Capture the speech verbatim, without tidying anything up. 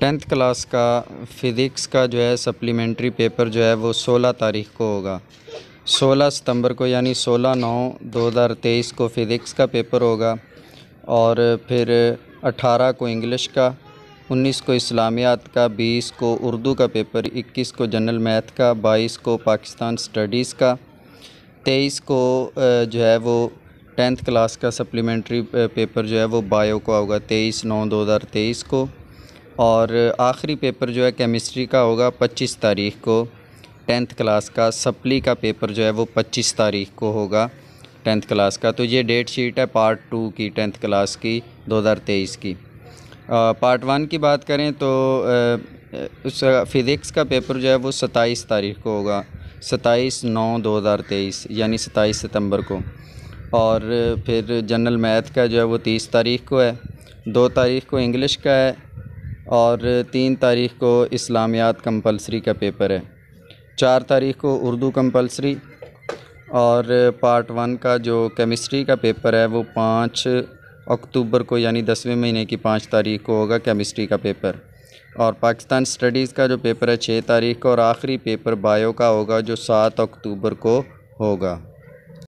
Tenth class का physics का जो है सप्लीमेंट्री पेपर जो है वो सोलह तारीख को होगा। सोलह सितंबर को यानी सोलह नौ दो हज़ार तेईस को फ़िज़िक्स का पेपर होगा और फिर अठारह को इंग्लिश का, उन्नीस को इस्लामियात का, बीस को उर्दू का पेपर, इक्कीस को जनरल मैथ का, बाईस को पाकिस्तान स्टडीज़ का, तेईस को जो है वो टेंथ क्लास का सप्लीमेंट्री पेपर जो है वो बायो का होगा तेईस नौ दो हज़ार तेईस को, और आखिरी पेपर जो है केमिस्ट्री का होगा पच्चीस तारीख को। टेंथ क्लास का सप्ली का पेपर जो है वो पच्चीस तारीख को होगा टेंथ क्लास का। तो ये डेट शीट है पार्ट टू की, टेंथ क्लास की दो हज़ार तेईस की। आ, पार्ट वन की बात करें तो उस फिज़िक्स का पेपर जो है वो सत्ताईस तारीख को होगा, सत्ताईस नौ दो हज़ार तेईस यानी सत्ताईस सितंबर को, और फिर जनरल मैथ का जो है वो तीस तारीख को है, दो तारीख को इंग्लिश का है और तीन तारीख को इस्लामियात कंपलसरी का पेपर है, चार तारीख को उर्दू कंपलसरी, और पार्ट वन का जो केमिस्ट्री का पेपर है वो पाँच अक्टूबर को यानी दसवें महीने की पाँच तारीख को होगा केमिस्ट्री का पेपर, और पाकिस्तान स्टडीज़ का जो पेपर है छः तारीख को, और आखिरी पेपर बायो का होगा जो सात अक्टूबर को होगा।